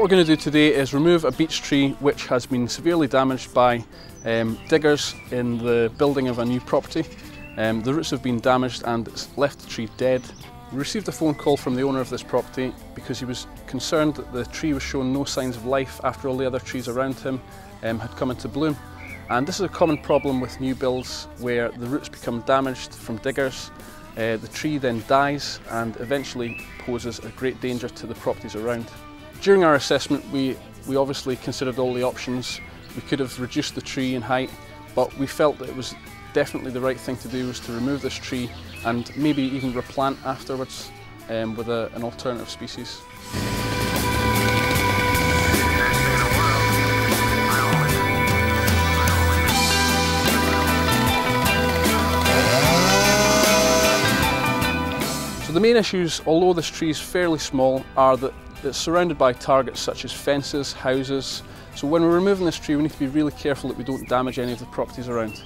What we're going to do today is remove a beech tree which has been severely damaged by diggers in the building of a new property. The roots have been damaged and it's left the tree dead. We received a phone call from the owner of this property because he was concerned that the tree was showing no signs of life after all the other trees around him had come into bloom. And this is a common problem with new builds where the roots become damaged from diggers. The tree then dies and eventually poses a great danger to the properties around. During our assessment we obviously considered all the options. We could have reduced the tree in height, but we felt that it was definitely the right thing to do was to remove this tree and maybe even replant afterwards with an alternative species. So the main issues, although this tree is fairly small, are that it's surrounded by targets such as fences, houses. So when we're removing this tree, we need to be really careful that we don't damage any of the properties around.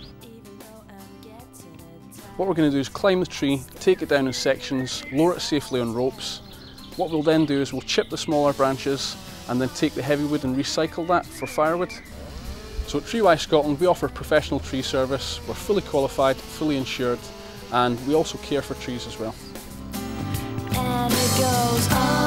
What we're going to do is climb the tree, take it down in sections, lower it safely on ropes. What we'll then do is we'll chip the smaller branches and then take the heavy wood and recycle that for firewood. So at Tree Wise Scotland, we offer professional tree service. We're fully qualified, fully insured, and we also care for trees as well. It goes on.